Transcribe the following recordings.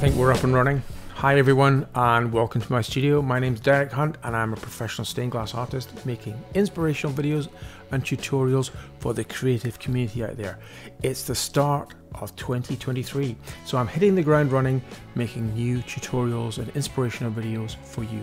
I think we're up and running. Hi everyone and welcome to my studio. My name's Derek Hunt and I'm a professional stained glass artist making inspirational videos and tutorials for the creative community out there. It's the start of 2023, so I'm hitting the ground running making new tutorials and inspirational videos for you.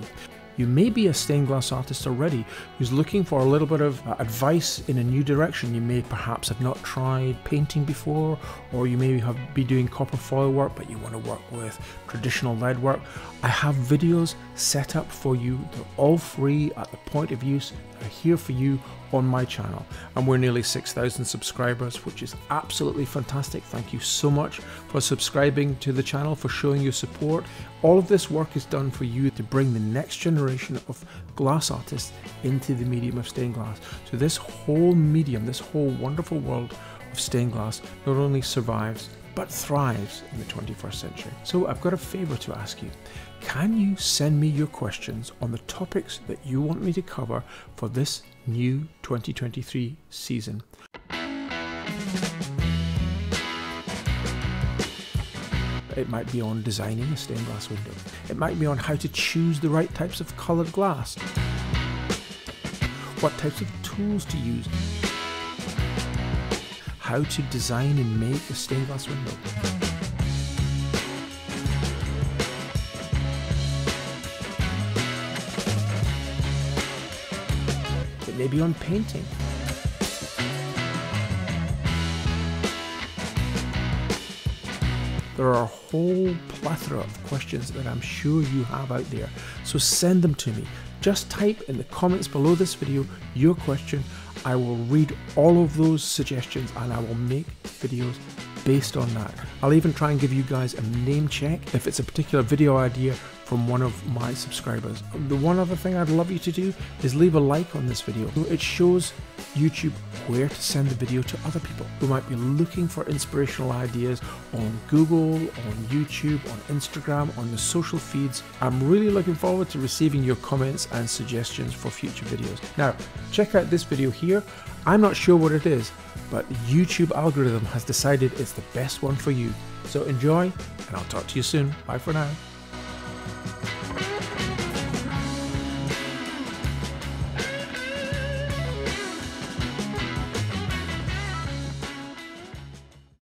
You may be a stained glass artist already who's looking for a little bit of advice in a new direction. You may perhaps have not tried painting before, or you may be doing copper foil work but you want to work with traditional lead work. I have videos set up for you. They're all free at the point of use. They're here for you on my channel, and we're nearly 6,000 subscribers, which is absolutely fantastic. Thank you so much for subscribing to the channel, for showing your support. All of this work is done for you to bring the next generation of glass artists into the medium of stained glass, so this whole medium, this whole wonderful world of stained glass not only survives but thrives in the 21st century. So I've got a favor to ask you. Can you send me your questions on the topics that you want me to cover for this new 2023 season? It might be on designing a stained glass window. It might be on how to choose the right types of colored glass. What types of tools to use. How to design and make a stained glass window. It may be on painting. There are a whole plethora of questions that I'm sure you have out there, so send them to me. Just type in the comments below this video your question. I will read all of those suggestions and I will make videos based on that. I'll even try and give you guys a name check if it's a particular video idea from one of my subscribers. The one other thing I'd love you to do is leave a like on this video. It shows YouTube where to send the video to other people who might be looking for inspirational ideas on Google, on YouTube, on Instagram, on the social feeds. I'm really looking forward to receiving your comments and suggestions for future videos. Now, check out this video here. I'm not sure what it is, but the YouTube algorithm has decided it's the best one for you. So enjoy, and I'll talk to you soon. Bye for now.